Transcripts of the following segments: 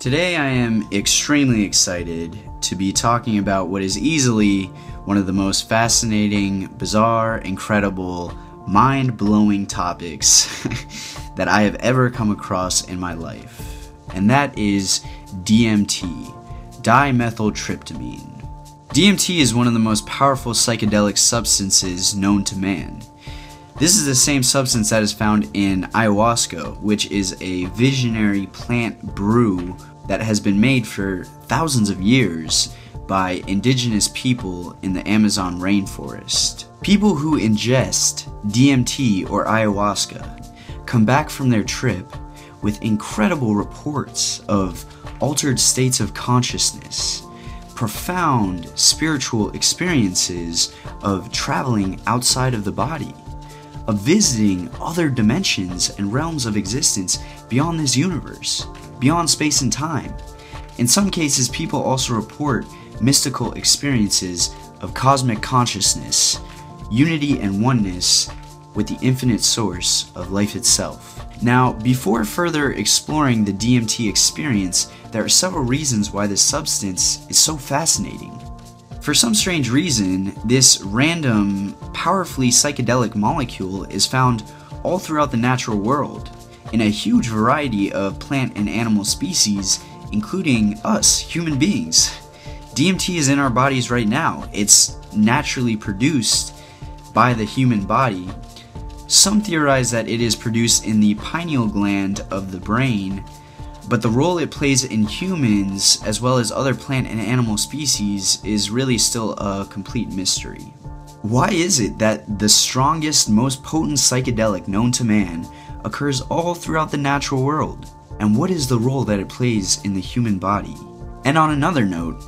Today I am extremely excited to be talking about what is easily one of the most fascinating, bizarre, incredible, mind-blowing topics that I have ever come across in my life, and that is DMT, dimethyltryptamine. DMT is one of the most powerful psychedelic substances known to man. This is the same substance that is found in ayahuasca, which is a visionary plant brew that has been made for thousands of years by indigenous people in the Amazon rainforest. People who ingest DMT or ayahuasca come back from their trip with incredible reports of altered states of consciousness, profound spiritual experiences of traveling outside of the body, of visiting other dimensions and realms of existence beyond this universe, beyond space and time. In some cases, people also report mystical experiences of cosmic consciousness, unity and oneness with the infinite source of life itself. Now, before further exploring the DMT experience, there are several reasons why this substance is so fascinating. For some strange reason, this random, powerfully psychedelic molecule is found all throughout the natural world, in a huge variety of plant and animal species, including us, human beings. DMT is in our bodies right now. It's naturally produced by the human body. Some theorize that it is produced in the pineal gland of the brain, but the role it plays in humans, as well as other plant and animal species, is really still a complete mystery. Why is it that the strongest, most potent psychedelic known to man occurs all throughout the natural world? And what is the role that it plays in the human body? And on another note,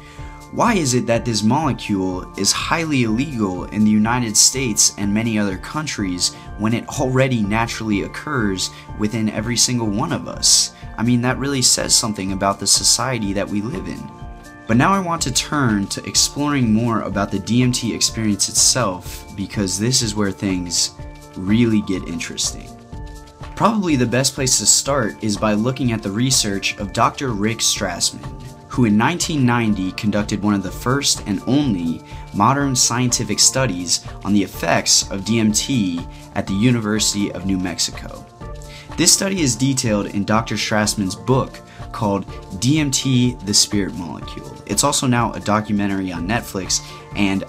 why is it that this molecule is highly illegal in the United States and many other countries when it already naturally occurs within every single one of us? I mean, that really says something about the society that we live in. But now I want to turn to exploring more about the DMT experience itself, because this is where things really get interesting. Probably the best place to start is by looking at the research of Dr. Rick Strassman, who in 1990 conducted one of the first and only modern scientific studies on the effects of DMT at the University of New Mexico. This study is detailed in Dr. Strassman's book called DMT: The Spirit Molecule. It's also now a documentary on Netflix, and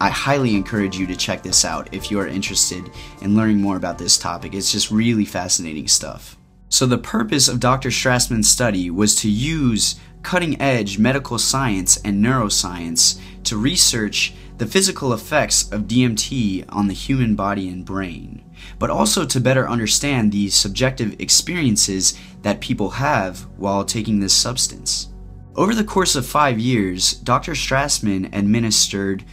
I highly encourage you to check this out if you are interested in learning more about this topic. It's just really fascinating stuff. So the purpose of Dr. Strassman's study was to use cutting-edge medical science and neuroscience to research the physical effects of DMT on the human body and brain, but also to better understand the subjective experiences that people have while taking this substance. Over the course of 5 years, Dr. Strassman administered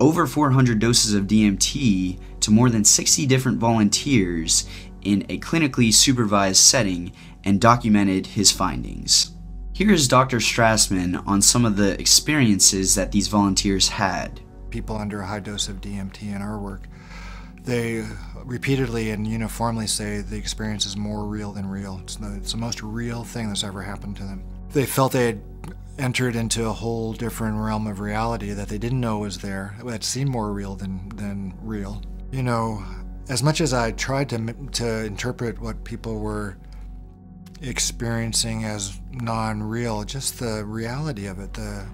over 400 doses of DMT to more than 60 different volunteers in a clinically supervised setting and documented his findings. Here is Dr. Strassman on some of the experiences that these volunteers had. People under a high dose of DMT in our work, they repeatedly and uniformly say the experience is more real than real. It's the most real thing that's ever happened to them. They felt they had entered into a whole different realm of reality that they didn't know was there, that seemed more real than real. You know, as much as I tried to interpret what people were experiencing as non-real, just the reality of it, the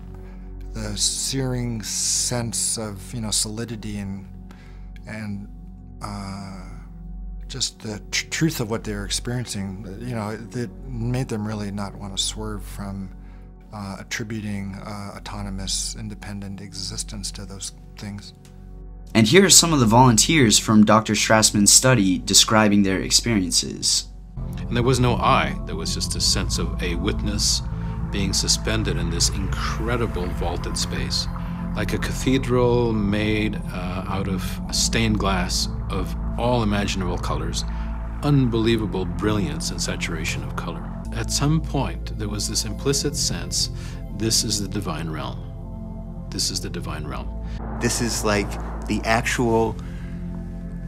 searing sense of, you know, solidity and just the truth of what they were experiencing, you know, it made them really not want to swerve from attributing autonomous, independent existence to those things. And here are some of the volunteers from Dr. Strassman's study describing their experiences. And there was no I, there was just a sense of a witness being suspended in this incredible vaulted space, like a cathedral made out of stained glass of all imaginable colors, unbelievable brilliance and saturation of color. At some point, there was this implicit sense, this is the divine realm. This is the divine realm. This is like the actual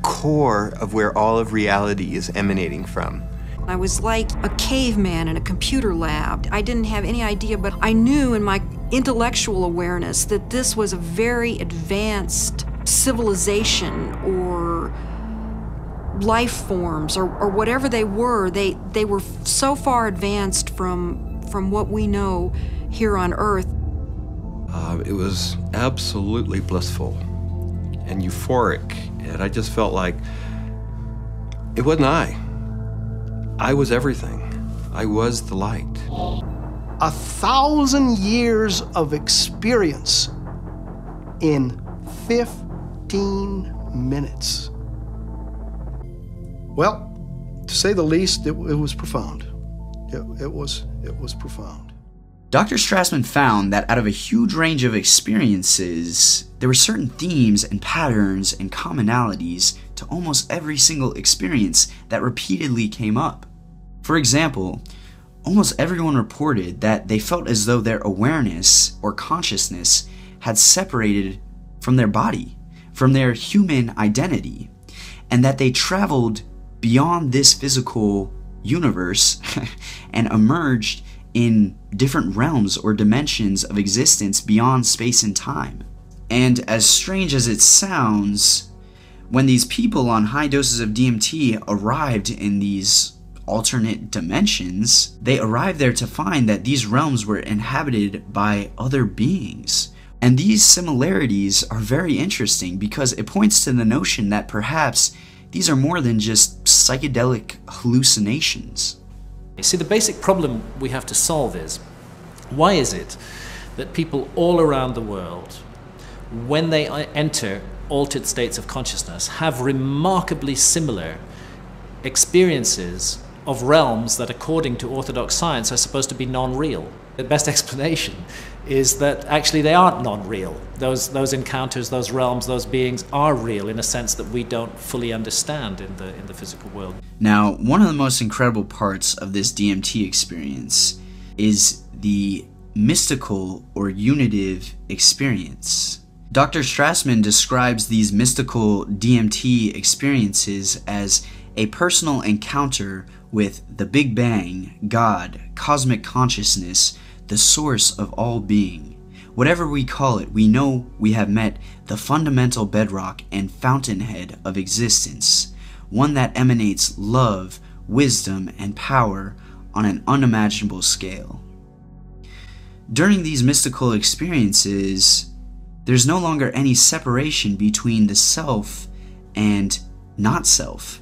core of where all of reality is emanating from. I was like a caveman in a computer lab. I didn't have any idea, but I knew in my intellectual awareness that this was a very advanced civilization or life forms or whatever they were. They were so far advanced from what we know here on Earth. It was absolutely blissful and euphoric, and I just felt like it wasn't I was everything. I was the light. 1,000 years of experience in 15 minutes. Well, to say the least, it was profound. It was profound. Dr. Strassman found that out of a huge range of experiences, there were certain themes and patterns and commonalities to almost every single experience that repeatedly came up. For example, almost everyone reported that they felt as though their awareness or consciousness had separated from their body, from their human identity, and that they traveled beyond this physical universe and emerged in different realms or dimensions of existence beyond space and time. And as strange as it sounds, when these people on high doses of DMT arrived in these alternate dimensions, they arrived there to find that these realms were inhabited by other beings. And these similarities are very interesting because it points to the notion that perhaps these are more than just psychedelic hallucinations. See, the basic problem we have to solve is, why is it that people all around the world, when they enter altered states of consciousness, have remarkably similar experiences of realms that, according to orthodox science, are supposed to be non-real? The best explanation is that actually they aren't non-real. Those encounters, those realms, those beings are real in a sense that we don't fully understand in the physical world. Now, one of the most incredible parts of this DMT experience is the mystical or unitive experience. Dr. Strassman describes these mystical DMT experiences as a personal encounter with the Big Bang, God, cosmic consciousness, the source of all being. Whatever we call it, we know we have met the fundamental bedrock and fountainhead of existence, one that emanates love, wisdom, and power on an unimaginable scale. During these mystical experiences, there's no longer any separation between the self and not self.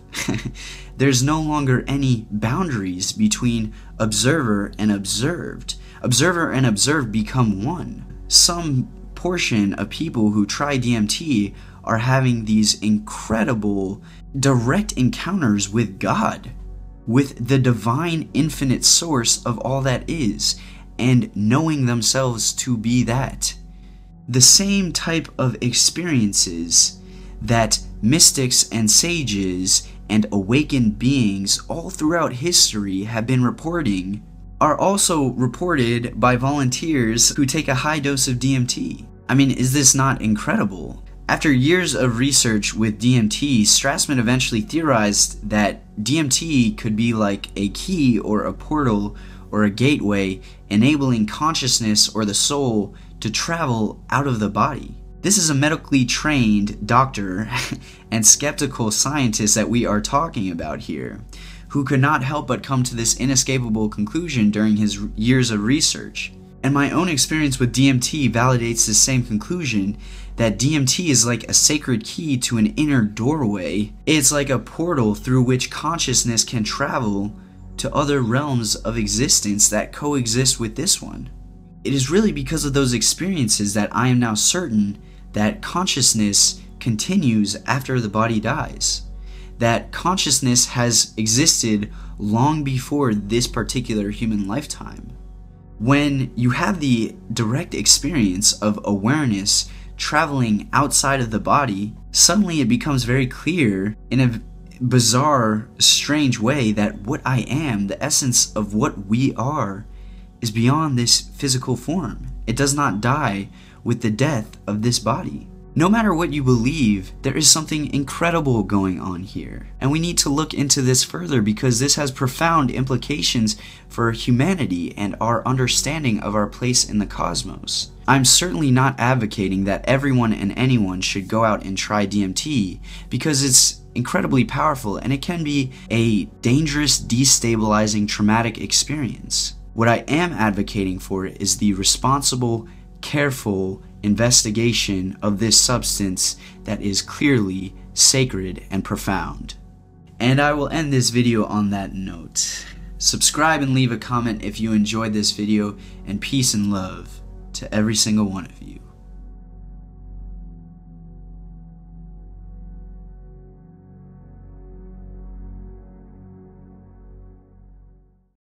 There's no longer any boundaries between observer and observed. Observer and observed become one. Some portion of people who try DMT are having these incredible direct encounters with God, with the divine infinite source of all that is, and knowing themselves to be that. The same type of experiences that mystics and sages and awakened beings all throughout history have been reporting are also reported by volunteers who take a high dose of DMT. I mean, is this not incredible? After years of research with DMT, Strassman eventually theorized that DMT could be like a key or a portal or a gateway, enabling consciousness or the soul to travel out of the body. This is a medically trained doctor and skeptical scientist that we are talking about here, who could not help but come to this inescapable conclusion during his years of research. And my own experience with DMT validates the same conclusion, that DMT is like a sacred key to an inner doorway. It's like a portal through which consciousness can travel to other realms of existence that coexist with this one. It is really because of those experiences that I am now certain that consciousness continues after the body dies, that consciousness has existed long before this particular human lifetime. When you have the direct experience of awareness traveling outside of the body, suddenly it becomes very clear in a bizarre, strange way that what I am, the essence of what we are, is beyond this physical form. It does not die with the death of this body. No matter what you believe, there is something incredible going on here, and we need to look into this further because this has profound implications for humanity and our understanding of our place in the cosmos. I'm certainly not advocating that everyone and anyone should go out and try DMT because it's incredibly powerful and it can be a dangerous, destabilizing, traumatic experience. What I am advocating for is the responsible, careful investigation of this substance that is clearly sacred and profound. And I will end this video on that note. Subscribe and leave a comment if you enjoyed this video, and peace and love to every single one of you.